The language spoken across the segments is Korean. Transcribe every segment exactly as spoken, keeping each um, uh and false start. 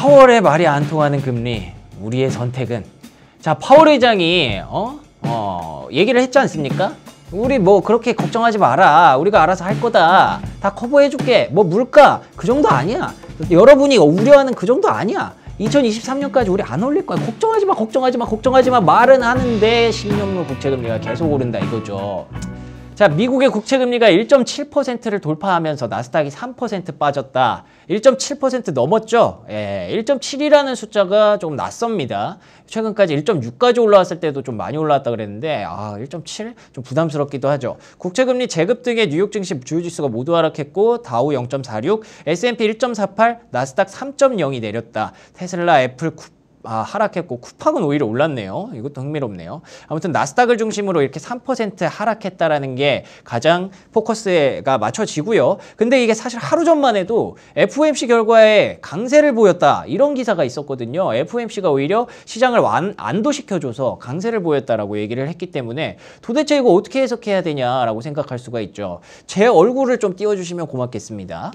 파월의 말이 안 통하는 금리, 우리의 선택은? 자, 파월 의장이 어? 어, 얘기를 했지 않습니까? 우리 뭐 그렇게 걱정하지 마라. 우리가 알아서 할 거다. 다 커버해줄게. 뭐 물가 그 정도 아니야. 여러분이 우려하는 그 정도 아니야. 이천이십삼 년까지 우리 안 올릴 거야. 걱정하지 마, 걱정하지 마, 걱정하지 마. 말은 하는데 십 년물 국채금리가 계속 오른다 이거죠. 자, 미국의 국채금리가 일 점 칠 퍼센트를 돌파하면서 나스닥이 삼 퍼센트 빠졌다. 일 점 칠 퍼센트 넘었죠? 예, 일 점 칠이라는 숫자가 조금 낯섭니다. 최근까지 일 점 육까지 올라왔을 때도 좀 많이 올라왔다 그랬는데, 아, 일 점 칠? 좀 부담스럽기도 하죠. 국채금리 제급 등의 뉴욕 증시 주요지수가 모두 하락했고, 다우 영 점 사육, 에스 앤 피 일 점 사팔, 나스닥 삼 점 영이 내렸다. 테슬라, 애플, 쿠팡 아, 하락했고 쿠팡은 오히려 올랐네요. 이것도 흥미롭네요. 아무튼 나스닥을 중심으로 이렇게 삼 퍼센트 하락했다라는 게 가장 포커스가 맞춰지고요. 근데 이게 사실 하루 전만 해도 에프 오 엠 씨 결과에 강세를 보였다 이런 기사가 있었거든요. 에프 오 엠 씨가 오히려 시장을 완, 안도시켜줘서 강세를 보였다라고 얘기를 했기 때문에 도대체 이거 어떻게 해석해야 되냐라고 생각할 수가 있죠. 제 얼굴을 좀 띄워주시면 고맙겠습니다.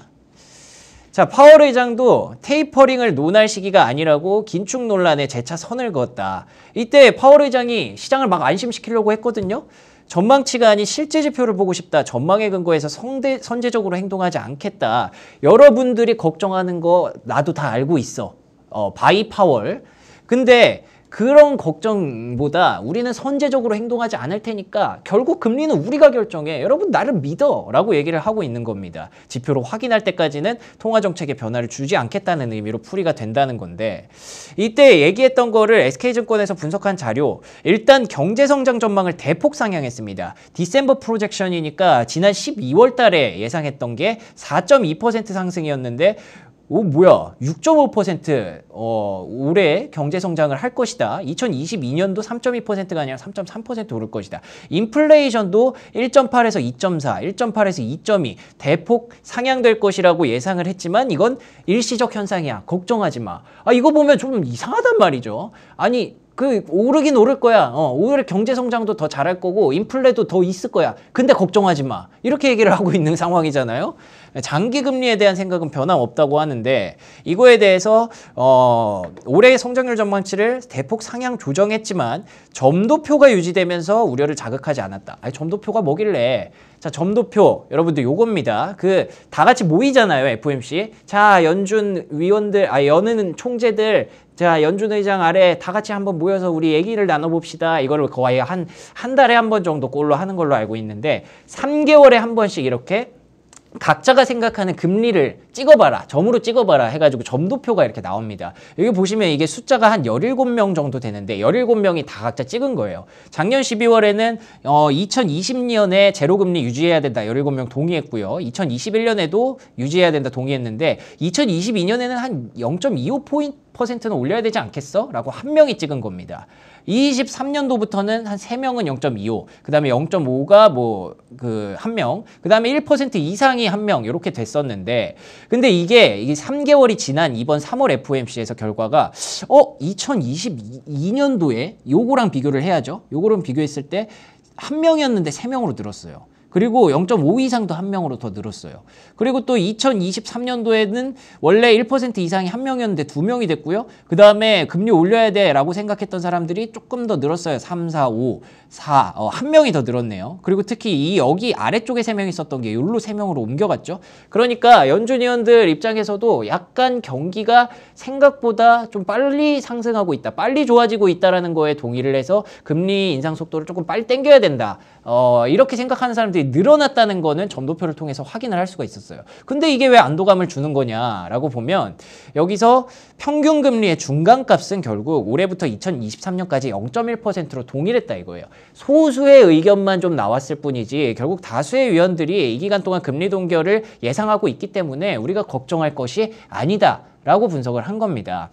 자, 파월 의장도 테이퍼링을 논할 시기가 아니라고 긴축 논란에 재차 선을 그었다. 이때 파월 의장이 시장을 막 안심시키려고 했거든요. 전망치가 아닌 실제 지표를 보고 싶다. 전망에 근거해서 성대, 선제적으로 행동하지 않겠다. 여러분들이 걱정하는 거 나도 다 알고 있어. 어, 바이 파월. 근데 그런 걱정보다 우리는 선제적으로 행동하지 않을 테니까 결국 금리는 우리가 결정해. 여러분 나를 믿어 라고 얘기를 하고 있는 겁니다. 지표로 확인할 때까지는 통화정책의 변화를 주지 않겠다는 의미로 풀이가 된다는 건데, 이때 얘기했던 거를 에스 케이 증권에서 분석한 자료, 일단 경제성장 전망을 대폭 상향했습니다. 디셈버 프로젝션이니까 지난 십이월 달에 예상했던 게 사 점 이 퍼센트 상승이었는데 오 뭐야 육 점 오 퍼센트 어, 올해 경제성장을 할 것이다. 이천이십이 년도 삼 점 이 퍼센트가 아니라 삼 점 삼 퍼센트 오를 것이다. 인플레이션도 일 점 팔에서 이 점 사, 일 점 팔에서 이 점 이 대폭 상향될 것이라고 예상을 했지만 이건 일시적 현상이야. 걱정하지 마. 아 이거 보면 좀 이상하단 말이죠. 아니 그 오르긴 오를 거야. 어, 오히려 경제성장도 더 잘할 거고 인플레도 더 있을 거야. 근데 걱정하지 마. 이렇게 얘기를 하고 있는 상황이잖아요. 장기금리에 대한 생각은 변함없다고 하는데, 이거에 대해서 어, 올해의 성장률 전망치를 대폭 상향 조정했지만 점도표가 유지되면서 우려를 자극하지 않았다. 아니, 점도표가 뭐길래. 자, 점도표 여러분들 요겁니다. 그 다 같이 모이잖아요. 에프 오 엠 씨. 자, 연준 위원들, 아 연은 총재들, 자, 연준 의장 아래 다 같이 한번 모여서 우리 얘기를 나눠봅시다. 이걸 거의 한, 한 달에 한 번 정도 꼴로 하는 걸로 알고 있는데, 삼 개월에 한 번씩 이렇게 각자가 생각하는 금리를 찍어봐라, 점으로 찍어봐라 해가지고 점도표가 이렇게 나옵니다. 여기 보시면 이게 숫자가 한 열일곱 명 정도 되는데 열일곱 명이 다 각자 찍은 거예요. 작년 십이월에는 어, 이천이십 년에 제로금리 유지해야 된다 열일곱 명 동의했고요. 이천이십일 년에도 유지해야 된다 동의했는데 이천이십이 년에는 한 영 점 이오 퍼센트는 올려야 되지 않겠어? 라고 한 명이 찍은 겁니다. 이십삼 년도부터는 한 세 명은 영 점 이오, 그 다음에 영 점 오가 뭐 그 한 명, 그 다음에 일 퍼센트 이상이 한 명 이렇게 됐었는데, 근데 이게 이게 삼 개월이 지난 이번 삼월 에프 오 엠 씨에서 결과가 어 이천이십이 년도에 요거랑 비교를 해야죠. 요거랑 비교했을 때 한 명이었는데 세 명으로 늘었어요. 그리고 영 점 오 이상도 한 명으로 더 늘었어요. 그리고 또 이천이십삼 년도에는 원래 일 퍼센트 이상이 한 명이었는데 두 명이 됐고요. 그 다음에 금리 올려야 돼 라고 생각했던 사람들이 조금 더 늘었어요. 삼, 사, 오, 사, 어, 한 명이 더 늘었네요. 그리고 특히 이 여기 아래쪽에 세 명이 있었던 게 여기로 세 명으로 옮겨갔죠. 그러니까 연준 의원들 입장에서도 약간 경기가 생각보다 좀 빨리 상승하고 있다, 빨리 좋아지고 있다라는 거에 동의를 해서 금리 인상 속도를 조금 빨리 당겨야 된다, 어, 이렇게 생각하는 사람들이 늘어났다는 거는 점도표를 통해서 확인을 할 수가 있었어요. 근데 이게 왜 안도감을 주는 거냐라고 보면, 여기서 평균 금리의 중간값은 결국 올해부터 이천이십삼 년까지 영 점 일 퍼센트로 동일했다 이거예요. 소수의 의견만 좀 나왔을 뿐이지 결국 다수의 위원들이 이 기간 동안 금리 동결을 예상하고 있기 때문에 우리가 걱정할 것이 아니다라고 분석을 한 겁니다.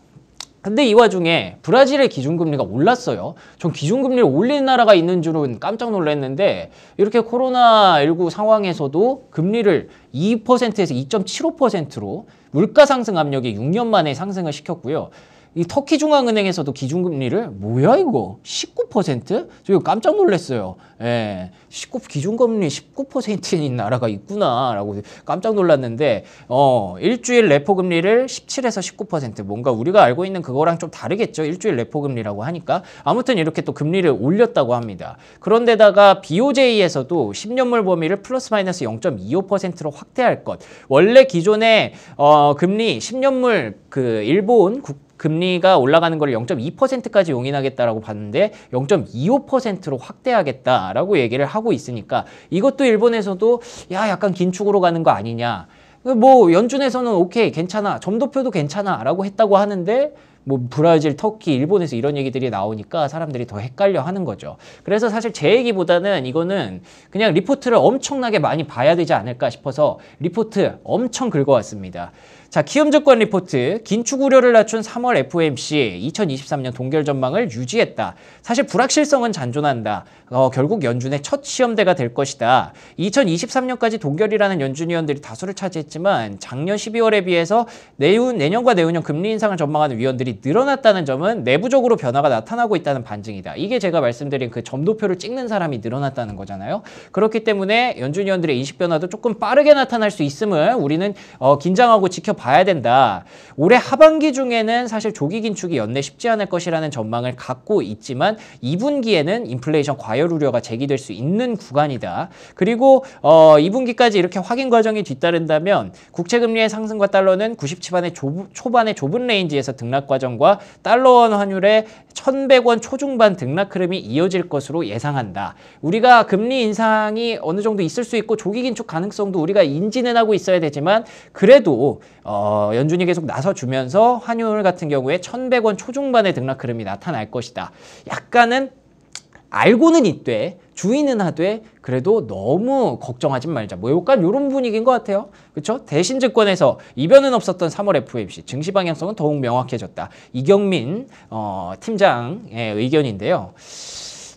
근데 이 와중에 브라질의 기준금리가 올랐어요. 전 기준금리를 올리는 나라가 있는 줄은 깜짝 놀랐는데, 이렇게 코로나 십구 상황에서도 금리를 이 퍼센트에서 이 점 칠오 퍼센트로 물가 상승 압력에 육 년 만에 상승을 시켰고요. 이 터키 중앙은행에서도 기준금리를 뭐야 이거 십구 퍼센트? 저 이거 깜짝 놀랐어요. 예, 십구 기준금리 십구 퍼센트인 나라가 있구나라고 깜짝 놀랐는데 어 일주일 레포 금리를 십칠에서 십구 퍼센트 뭔가 우리가 알고 있는 그거랑 좀 다르겠죠. 일주일 레포 금리라고 하니까 아무튼 이렇게 또 금리를 올렸다고 합니다. 그런데다가 비오제이에서도 십 년물 범위를 플러스 마이너스 영 점 이오 퍼센트로 확대할 것. 원래 기존에 어 금리 십 년물 그 일본 국 금리가 올라가는 걸 영 점 이 퍼센트까지 용인하겠다라고 봤는데 영 점 이오 퍼센트로 확대하겠다라고 얘기를 하고 있으니까 이것도 일본에서도 야 약간 긴축으로 가는 거 아니냐. 뭐 연준에서는 오케이 괜찮아 점도표도 괜찮아 라고 했다고 하는데 뭐 브라질, 터키, 일본에서 이런 얘기들이 나오니까 사람들이 더 헷갈려 하는 거죠. 그래서 사실 제 얘기보다는 이거는 그냥 리포트를 엄청나게 많이 봐야 되지 않을까 싶어서 리포트 엄청 긁어왔습니다. 자, 키움증권 리포트, 긴축 우려를 낮춘 삼월 에프오엠씨 이천이십삼 년 동결 전망을 유지했다. 사실 불확실성은 잔존한다. 어, 결국 연준의 첫 시험대가 될 것이다. 이천이십삼 년까지 동결이라는 연준 위원들이 다수를 차지했지만 작년 십이월에 비해서 내년, 내년과 내후년 금리 인상을 전망하는 위원들이 늘어났다는 점은 내부적으로 변화가 나타나고 있다는 반증이다. 이게 제가 말씀드린 그 점도표를 찍는 사람이 늘어났다는 거잖아요. 그렇기 때문에 연준 위원들의 인식 변화도 조금 빠르게 나타날 수 있음을 우리는 어, 긴장하고 지켜봐야 된다. 올해 하반기 중에는 사실 조기 긴축이 연내 쉽지 않을 것이라는 전망을 갖고 있지만 이 분기에는 인플레이션 과열 우려가 제기될 수 있는 구간이다. 그리고 어, 이 분기까지 이렇게 확인 과정이 뒤따른다면 국채금리의 상승과 달러는 구십 초반의 좁, 초반의 좁은 레인지에서 등락 과정 과 달러원 환율의 천백 원 초중반 등락 흐름이 이어질 것으로 예상한다. 우리가 금리 인상이 어느 정도 있을 수 있고 조기 긴축 가능성도 우리가 인지는 하고 있어야 되지만 그래도 어, 연준이 계속 나서주면서 환율 같은 경우에 천백 원 초중반의 등락 흐름이 나타날 것이다. 약간은 알고는 있되 주의는 하되 그래도 너무 걱정하지 말자. 뭐 약간 이런 분위기인 것 같아요. 그렇죠? 대신 증권에서 이변은 없었던 삼월 에프오엠씨 증시 방향성은 더욱 명확해졌다. 이경민 어, 팀장의 의견인데요.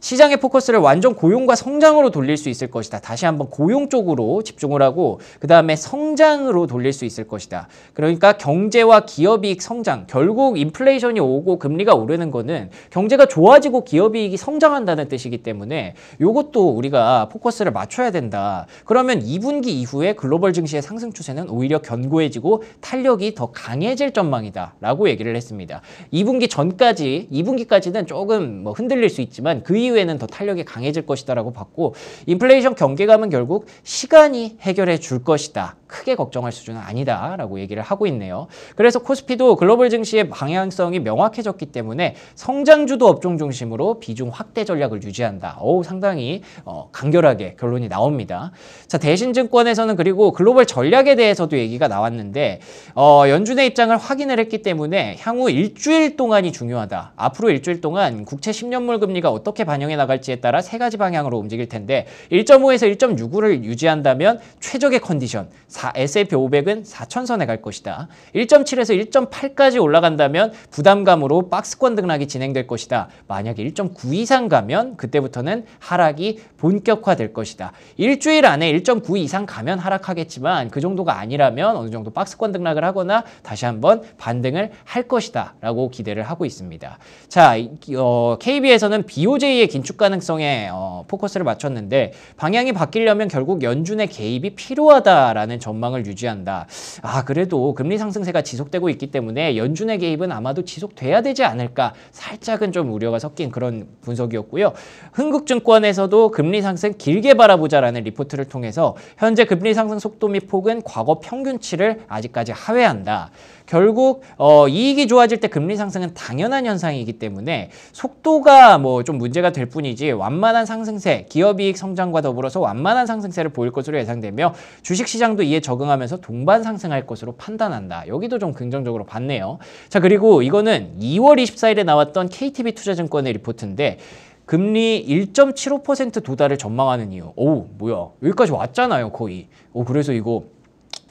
시장의 포커스를 완전 고용과 성장으로 돌릴 수 있을 것이다. 다시 한번 고용 쪽으로 집중을 하고 그 다음에 성장으로 돌릴 수 있을 것이다. 그러니까 경제와 기업이익 성장, 결국 인플레이션이 오고 금리가 오르는 거는 경제가 좋아지고 기업이익이 성장한다는 뜻이기 때문에 이것도 우리가 포커스를 맞춰야 된다. 그러면 이 분기 이후에 글로벌 증시의 상승 추세는 오히려 견고해지고 탄력이 더 강해질 전망이다 라고 얘기를 했습니다. 이 분기 전까지, 이 분기까지는 조금 뭐 흔들릴 수 있지만 그 이후에 에는 더 탄력이 강해질 것이다라고 봤고 인플레이션 경계감은 결국 시간이 해결해 줄 것이다. 크게 걱정할 수준은 아니다라고 얘기를 하고 있네요. 그래서 코스피도 글로벌 증시의 방향성이 명확해졌기 때문에 성장주도 업종 중심으로 비중 확대 전략을 유지한다. 어우, 상당히 어, 간결하게 결론이 나옵니다. 자, 대신증권에서는 그리고 글로벌 전략에 대해서도 얘기가 나왔는데 어, 연준의 입장을 확인을 했기 때문에 향후 일주일 동안이 중요하다. 앞으로 일주일 동안 국채 십 년물 금리가 어떻게 반영될지 반영해 나갈지에 따라 세 가지 방향으로 움직일 텐데 일 점 오에서 일 점 육오를 유지한다면 최적의 컨디션 에스앤피 오백은 사천 선에 갈 것이다. 일 점 칠에서 일 점 팔까지 올라간다면 부담감으로 박스권 등락이 진행될 것이다. 만약에 일 점 구 이상 가면 그때부터는 하락이 본격화될 것이다. 일주일 안에 일 점 구 이상 가면 하락하겠지만 그 정도가 아니라면 어느 정도 박스권 등락을 하거나 다시 한번 반등을 할 것이다 라고 기대를 하고 있습니다. 자, 어, 케이비에서는 비오제이의 긴축 가능성에 어, 포커스를 맞췄는데 방향이 바뀌려면 결국 연준의 개입이 필요하다라는 전망을 유지한다. 아, 그래도 금리 상승세가 지속되고 있기 때문에 연준의 개입은 아마도 지속돼야 되지 않을까 살짝은 좀 우려가 섞인 그런 분석이었고요. 흥국증권에서도 금리 상승 길게 바라보자라는 리포트를 통해서 현재 금리 상승 속도 및 폭은 과거 평균치를 아직까지 하회한다. 결국 어, 이익이 좋아질 때 금리 상승은 당연한 현상이기 때문에 속도가 뭐 좀 문제가 될 뿐이지 완만한 상승세, 기업이익 성장과 더불어서 완만한 상승세를 보일 것으로 예상되며 주식시장도 이에 적응하면서 동반 상승할 것으로 판단한다. 여기도 좀 긍정적으로 봤네요. 자, 그리고 이거는 이월 이십사일에 나왔던 케이티비 투자증권의 리포트인데 금리 일 점 칠오 퍼센트 도달을 전망하는 이유. 오, 뭐야, 여기까지 왔잖아요 거의. 오, 그래서 이거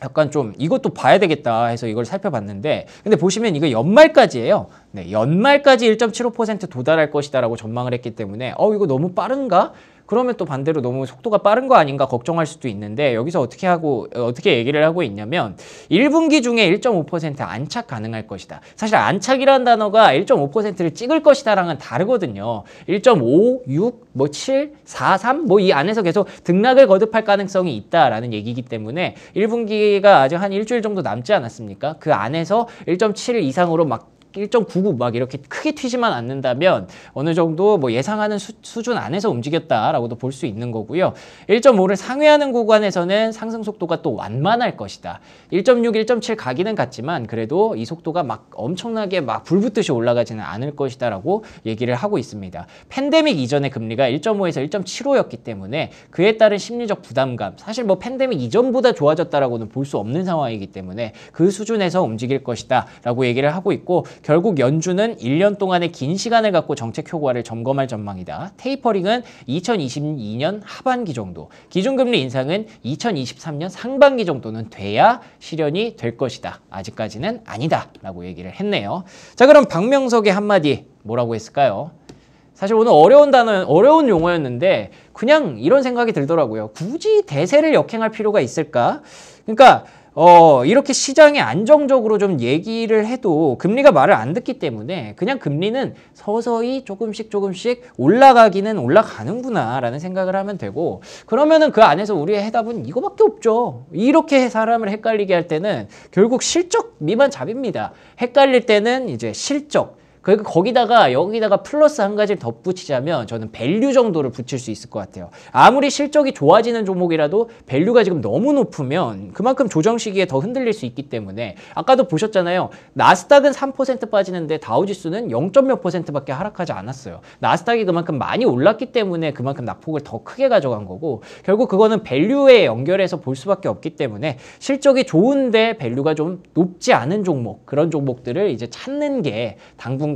약간 좀 이것도 봐야 되겠다 해서 이걸 살펴봤는데 근데 보시면 이거 연말까지예요. 네, 연말까지 일 점 칠오 퍼센트 도달할 것이다 라고 전망을 했기 때문에 어 이거 너무 빠른가? 그러면 또 반대로 너무 속도가 빠른 거 아닌가 걱정할 수도 있는데, 여기서 어떻게 하고 어떻게 얘기를 하고 있냐면 일 분기 중에 일 점 오 퍼센트 안착 가능할 것이다. 사실 안착이라는 단어가 일 점 오 퍼센트를 찍을 것이다랑은 다르거든요. 일 점 오, 육, 뭐 칠, 사, 삼 뭐 이 안에서 계속 등락을 거듭할 가능성이 있다라는 얘기이기 때문에 일 분기가 아직 한 일주일 정도 남지 않았습니까? 그 안에서 일 점 칠 이상으로 막 일 점 구구 막 이렇게 크게 튀지만 않는다면 어느 정도 뭐 예상하는 수, 수준 안에서 움직였다라고도 볼 수 있는 거고요. 일 점 오를 상회하는 구간에서는 상승 속도가 또 완만할 것이다. 일 점 육, 일 점 칠 가기는 같지만 그래도 이 속도가 막 엄청나게 막 불붙듯이 올라가지는 않을 것이다라고 얘기를 하고 있습니다. 팬데믹 이전의 금리가 일 점 오에서 일 점 칠오였기 때문에 그에 따른 심리적 부담감, 사실 뭐 팬데믹 이전보다 좋아졌다라고는 볼 수 없는 상황이기 때문에 그 수준에서 움직일 것이다라고 얘기를 하고 있고, 결국 연준은 일 년 동안의 긴 시간을 갖고 정책 효과를 점검할 전망이다. 테이퍼링은 이천이십이 년 하반기 정도, 기준금리 인상은 이천이십삼 년 상반기 정도는 돼야 실현이 될 것이다. 아직까지는 아니다 라고 얘기를 했네요. 자, 그럼 박명석의 한마디 뭐라고 했을까요? 사실 오늘 어려운 단어, 어려운 용어였는데 그냥 이런 생각이 들더라고요. 굳이 대세를 역행할 필요가 있을까? 그러니까 어, 이렇게 시장에 안정적으로 좀 얘기를 해도 금리가 말을 안 듣기 때문에 그냥 금리는 서서히 조금씩 조금씩 올라가기는 올라가는구나 라는 생각을 하면 되고, 그러면은 그 안에서 우리의 해답은 이거밖에 없죠. 이렇게 사람을 헷갈리게 할 때는 결국 실적 미만 잡입니다. 헷갈릴 때는 이제 실적, 그리고 거기다가 여기다가 플러스 한 가지를 덧붙이자면 저는 밸류 정도를 붙일 수 있을 것 같아요. 아무리 실적이 좋아지는 종목이라도 밸류가 지금 너무 높으면 그만큼 조정 시기에 더 흔들릴 수 있기 때문에, 아까도 보셨잖아요. 나스닥은 삼 퍼센트 빠지는데 다우지수는 영 점 몇 퍼센트밖에 하락하지 않았어요. 나스닥이 그만큼 많이 올랐기 때문에 그만큼 낙폭을 더 크게 가져간 거고, 결국 그거는 밸류에 연결해서 볼 수밖에 없기 때문에 실적이 좋은데 밸류가 좀 높지 않은 종목, 그런 종목들을 이제 찾는 게 당분간